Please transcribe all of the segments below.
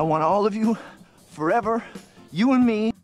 I want all of you forever, you and me.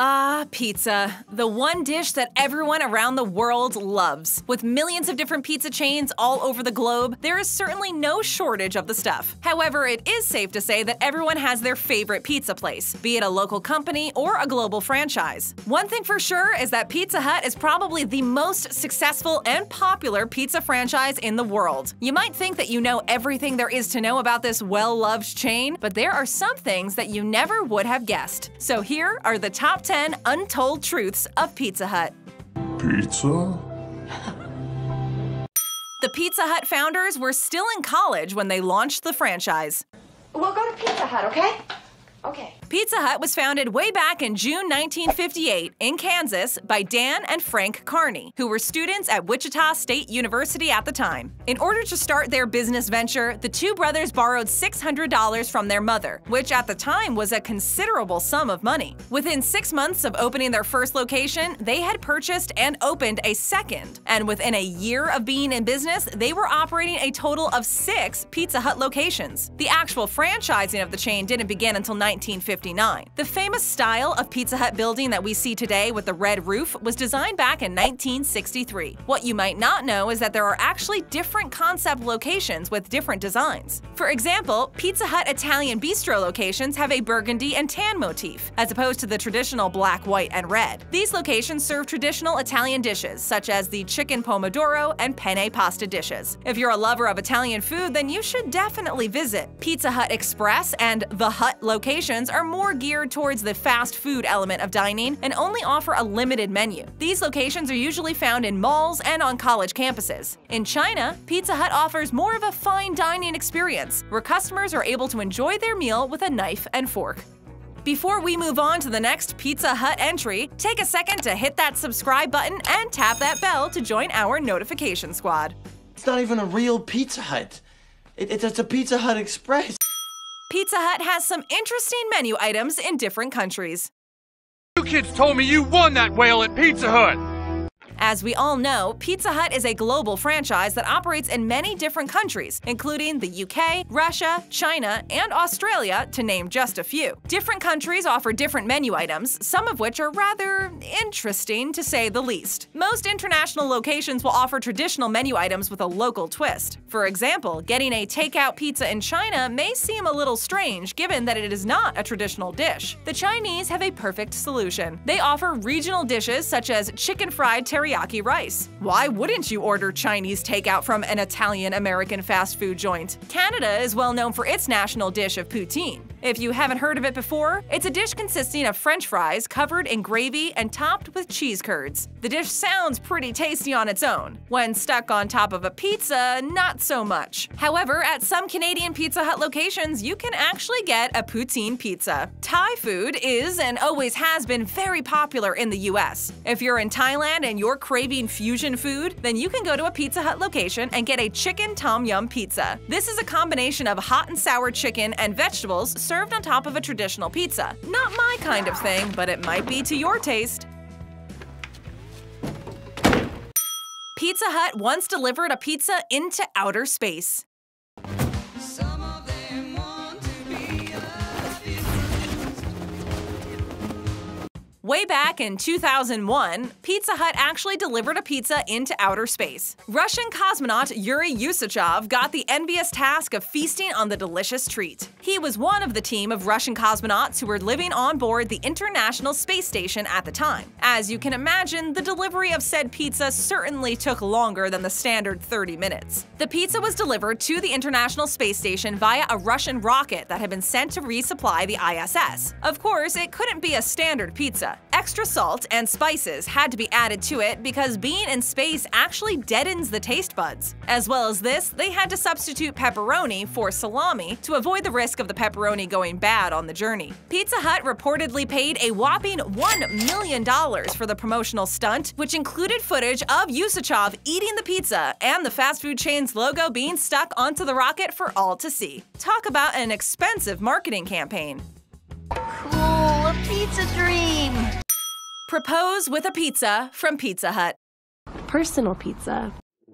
Ah, pizza. The one dish that everyone around the world loves. With millions of different pizza chains all over the globe, there is certainly no shortage of the stuff. However, it is safe to say that everyone has their favorite pizza place, be it a local company or a global franchise. One thing for sure is that Pizza Hut is probably the most successful and popular pizza franchise in the world. You might think that you know everything there is to know about this well-loved chain, but there are some things that you never would have guessed. So here are the top 10 untold truths of Pizza Hut. Pizza? The Pizza Hut founders were still in college when they launched the franchise. We'll go to Pizza Hut, okay? Okay. Pizza Hut was founded way back in June 1958 in Kansas by Dan and Frank Carney, who were students at Wichita State University at the time. In order to start their business venture, the two brothers borrowed $600 from their mother, which at the time was a considerable sum of money. Within 6 months of opening their first location, they had purchased and opened a second, and within a year of being in business, they were operating a total of 6 Pizza Hut locations. The actual franchising of the chain didn't begin until 1959. The famous style of Pizza Hut building that we see today with the red roof was designed back in 1963. What you might not know is that there are actually different concept locations with different designs. For example, Pizza Hut Italian Bistro locations have a burgundy and tan motif, as opposed to the traditional black, white, and red. These locations serve traditional Italian dishes, such as the chicken pomodoro and penne pasta dishes. If you're a lover of Italian food, then you should definitely visit. Pizza Hut Express and The Hut locations are more geared towards the fast food element of dining and only offer a limited menu. These locations are usually found in malls and on college campuses. In China, Pizza Hut offers more of a fine dining experience where customers are able to enjoy their meal with a knife and fork. Before we move on to the next Pizza Hut entry, take a second to hit that subscribe button and tap that bell to join our notification squad. It's not even a real Pizza Hut. It's a Pizza Hut Express. Pizza Hut has some interesting menu items in different countries. You kids told me you won that whale at Pizza Hut! As we all know, Pizza Hut is a global franchise that operates in many different countries, including the UK, Russia, China, and Australia, to name just a few. Different countries offer different menu items, some of which are rather interesting to say the least. Most international locations will offer traditional menu items with a local twist. For example, getting a takeout pizza in China may seem a little strange given that it is not a traditional dish. The Chinese have a perfect solution. They offer regional dishes such as chicken fried teriyaki rice. Why wouldn't you order Chinese takeout from an Italian-American fast food joint? Canada is well known for its national dish of poutine. If you haven't heard of it before, it's a dish consisting of French fries covered in gravy and topped with cheese curds. The dish sounds pretty tasty on its own. When stuck on top of a pizza, not so much. However, at some Canadian Pizza Hut locations, you can actually get a poutine pizza. Thai food is and always has been very popular in the US. If you're in Thailand and you're craving fusion food, then you can go to a Pizza Hut location and get a chicken tom yum pizza. This is a combination of hot and sour chicken and vegetables served on top of a traditional pizza. Not my kind of thing, but it might be to your taste. Pizza Hut once delivered a pizza into outer space. Way back in 2001, Pizza Hut actually delivered a pizza into outer space. Russian cosmonaut Yuri Usachev got the envious task of feasting on the delicious treat. He was one of the team of Russian cosmonauts who were living on board the International Space Station at the time. As you can imagine, the delivery of said pizza certainly took longer than the standard 30 minutes. The pizza was delivered to the International Space Station via a Russian rocket that had been sent to resupply the ISS. Of course, it couldn't be a standard pizza. Extra salt and spices had to be added to it because being in space actually deadens the taste buds. As well as this, they had to substitute pepperoni for salami to avoid the risk of the pepperoni going bad on the journey. Pizza Hut reportedly paid a whopping $1 million for the promotional stunt, which included footage of Usachev eating the pizza and the fast food chain's logo being stuck onto the rocket for all to see. Talk about an expensive marketing campaign. Cool, a pizza dream! Propose with a pizza from Pizza Hut. Personal pizza.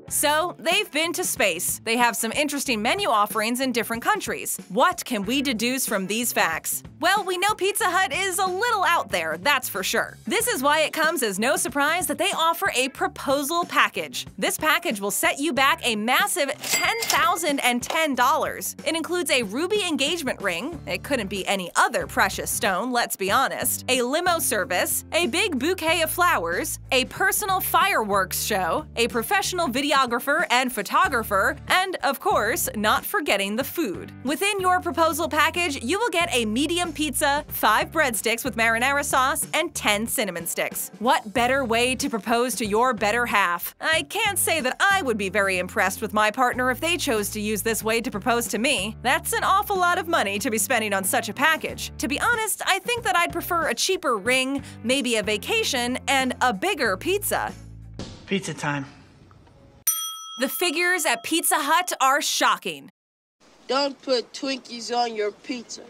So they've been to space. They have some interesting menu offerings in different countries. What can we deduce from these facts? Well, we know Pizza Hut is a little out there, that's for sure. This is why it comes as no surprise that they offer a proposal package. This package will set you back a massive $10,010. It includes a ruby engagement ring, it couldn't be any other precious stone, let's be honest, a limo service, a big bouquet of flowers, a personal fireworks show, a professional videographer and photographer, and of course, not forgetting the food. Within your proposal package, you will get a medium pizza, 5 breadsticks with marinara sauce, and 10 cinnamon sticks. What better way to propose to your better half? I can't say that I would be very impressed with my partner if they chose to use this way to propose to me. That's an awful lot of money to be spending on such a package. To be honest, I think that I'd prefer a cheaper ring, maybe a vacation, and a bigger pizza. Pizza time. The figures at Pizza Hut are shocking. Don't put Twinkies on your pizza.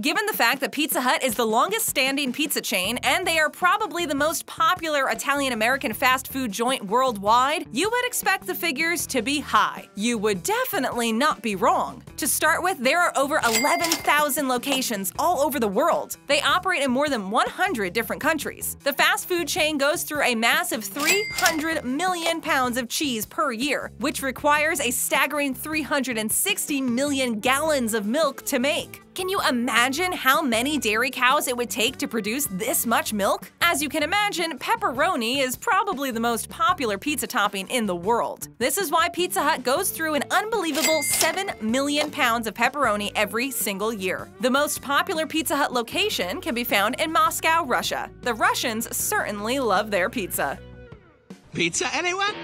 Given the fact that Pizza Hut is the longest-standing pizza chain and they are probably the most popular Italian-American fast food joint worldwide, you would expect the figures to be high. You would definitely not be wrong. To start with, there are over 11,000 locations all over the world. They operate in more than 100 different countries. The fast food chain goes through a massive 300 million pounds of cheese per year, which requires a staggering 360 million gallons of milk to make. Can you imagine how many dairy cows it would take to produce this much milk? As you can imagine, pepperoni is probably the most popular pizza topping in the world. This is why Pizza Hut goes through an unbelievable 7 million pounds of pepperoni every single year. The most popular Pizza Hut location can be found in Moscow, Russia. The Russians certainly love their pizza. Pizza, anyone?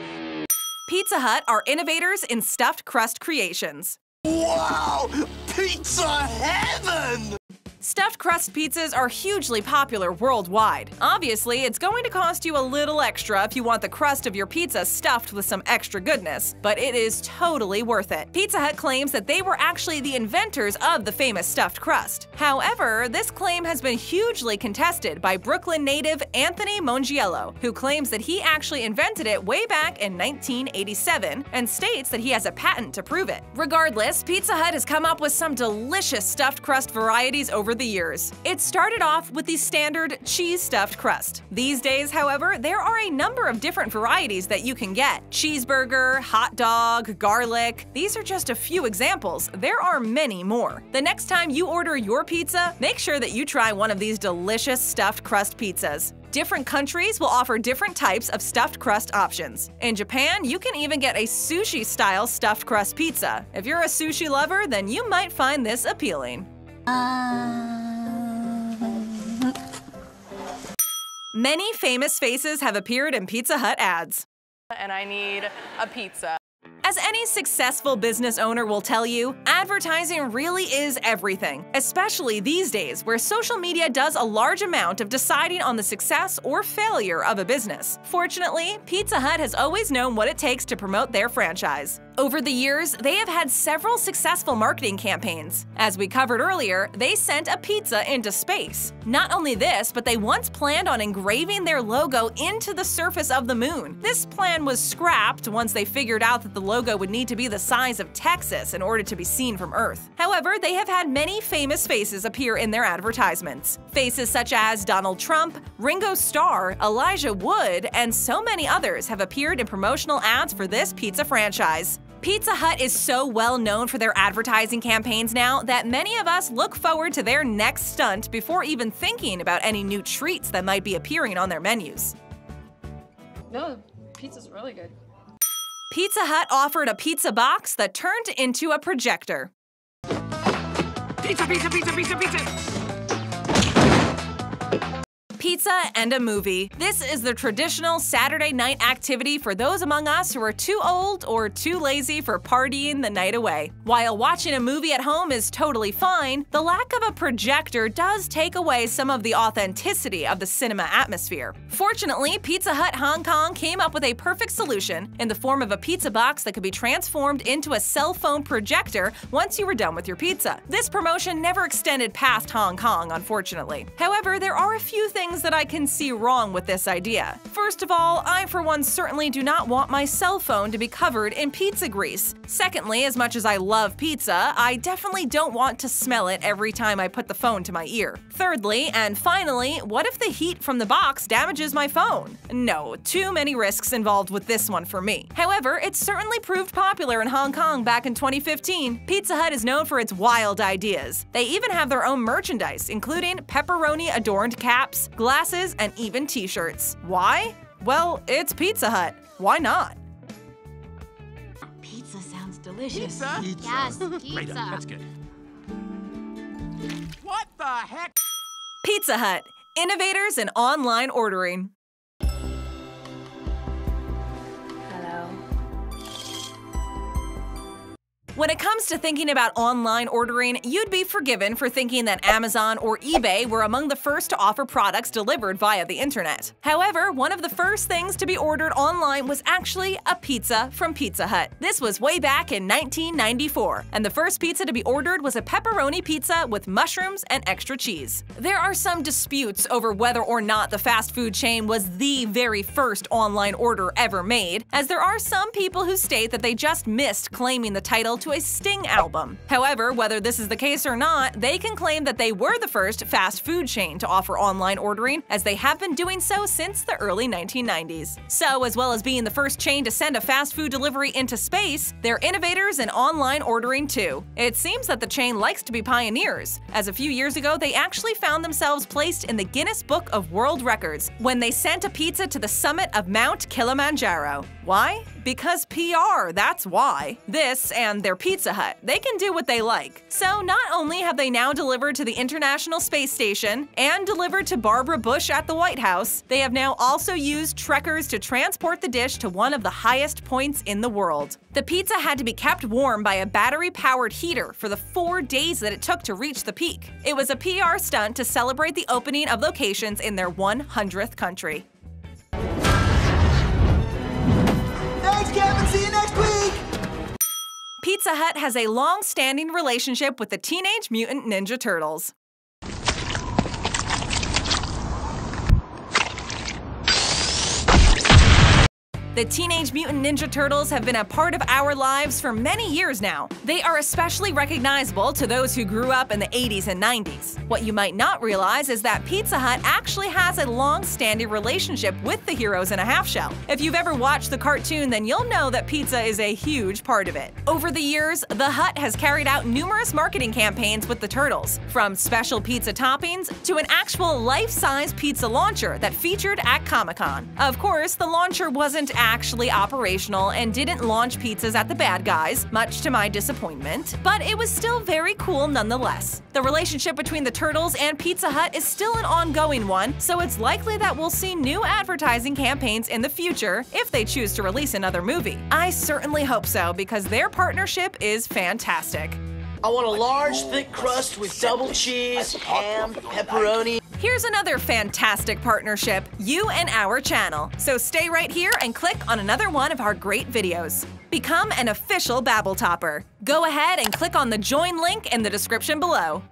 Pizza Hut are innovators in stuffed crust creations. Wow! Pizza heaven! Stuffed crust pizzas are hugely popular worldwide. Obviously, it's going to cost you a little extra if you want the crust of your pizza stuffed with some extra goodness, but it is totally worth it. Pizza Hut claims that they were actually the inventors of the famous stuffed crust. However, this claim has been hugely contested by Brooklyn native Anthony Mongiello, who claims that he actually invented it way back in 1987 and states that he has a patent to prove it. Regardless, Pizza Hut has come up with some delicious stuffed crust varieties over the years. It started off with the standard cheese stuffed crust. These days, however, there are a number of different varieties that you can get. Cheeseburger, hot dog, garlic. These are just a few examples. There are many more. The next time you order your pizza, make sure that you try one of these delicious stuffed crust pizzas. Different countries will offer different types of stuffed crust options. In Japan, you can even get a sushi-style stuffed crust pizza. If you're a sushi lover, then you might find this appealing. Many famous faces have appeared in Pizza Hut ads. And I need a pizza. As any successful business owner will tell you, advertising really is everything, especially these days where social media does a large amount of deciding on the success or failure of a business. Fortunately, Pizza Hut has always known what it takes to promote their franchise. Over the years, they have had several successful marketing campaigns. As we covered earlier, they sent a pizza into space. Not only this, but they once planned on engraving their logo into the surface of the moon. This plan was scrapped once they figured out that the logo would need to be the size of Texas in order to be seen from Earth. However, they have had many famous faces appear in their advertisements. Faces such as Donald Trump, Ringo Starr, Elijah Wood, and so many others have appeared in promotional ads for this pizza franchise. Pizza Hut is so well known for their advertising campaigns now that many of us look forward to their next stunt before even thinking about any new treats that might be appearing on their menus. No, the pizza's really good. Pizza Hut offered a pizza box that turned into a projector. Pizza, pizza, pizza, pizza, pizza! Pizza and a movie. This is the traditional Saturday night activity for those among us who are too old or too lazy for partying the night away. While watching a movie at home is totally fine, the lack of a projector does take away some of the authenticity of the cinema atmosphere. Fortunately, Pizza Hut Hong Kong came up with a perfect solution in the form of a pizza box that could be transformed into a cell phone projector once you were done with your pizza. This promotion never extended past Hong Kong, unfortunately. However, there are a few things that I can see wrong with this idea. First of all, I for one certainly do not want my cell phone to be covered in pizza grease. Secondly, as much as I love pizza, I definitely don't want to smell it every time I put the phone to my ear. Thirdly, and finally, what if the heat from the box damages my phone? No, too many risks involved with this one for me. However, it certainly proved popular in Hong Kong back in 2015. Pizza Hut is known for its wild ideas. They even have their own merchandise, including pepperoni-adorned caps, glasses, and even t-shirts. Why? Well, it's Pizza Hut. Why not? Pizza sounds delicious. Pizza? Pizza. Yes, pizza. Right up. That's good. What the heck? Pizza Hut, innovators in online ordering. When it comes to thinking about online ordering, you'd be forgiven for thinking that Amazon or eBay were among the first to offer products delivered via the internet. However, one of the first things to be ordered online was actually a pizza from Pizza Hut. This was way back in 1994, and the first pizza to be ordered was a pepperoni pizza with mushrooms and extra cheese. There are some disputes over whether or not the fast food chain was the very first online order ever made, as there are some people who state that they just missed claiming the title to a Sting album. However, whether this is the case or not, they can claim that they were the first fast food chain to offer online ordering, as they have been doing so since the early 1990s. So, as well as being the first chain to send a fast food delivery into space, they're innovators in online ordering too. It seems that the chain likes to be pioneers, as a few years ago they actually found themselves placed in the Guinness Book of World Records when they sent a pizza to the summit of Mount Kilimanjaro. Why? Because PR, that's why. This and their Pizza Hut, they can do what they like. So not only have they now delivered to the International Space Station and delivered to Barbara Bush at the White House, they have now also used trekkers to transport the dish to one of the highest points in the world. The pizza had to be kept warm by a battery-powered heater for the 4 days that it took to reach the peak. It was a PR stunt to celebrate the opening of locations in their 100th country. See you next week! Pizza Hut has a long-standing relationship with the Teenage Mutant Ninja Turtles. The Teenage Mutant Ninja Turtles have been a part of our lives for many years now. They are especially recognizable to those who grew up in the 80s and 90s. What you might not realize is that Pizza Hut actually has a long-standing relationship with the heroes in a half shell. If you've ever watched the cartoon, then you'll know that pizza is a huge part of it. Over the years, the Hut has carried out numerous marketing campaigns with the Turtles, from special pizza toppings to an actual life-size pizza launcher that featured at Comic-Con. Of course, the launcher wasn't actually operational and didn't launch pizzas at the bad guys, much to my disappointment, but it was still very cool nonetheless. The relationship between the Turtles and Pizza Hut is still an ongoing one, so it's likely that we'll see new advertising campaigns in the future if they choose to release another movie. I certainly hope so, because their partnership is fantastic. I want a large, thick crust with double cheese, ham, pepperoni. Here's another fantastic partnership, you and our channel. So stay right here and click on another one of our great videos. Become an official Babbel Topper. Go ahead and click on the join link in the description below.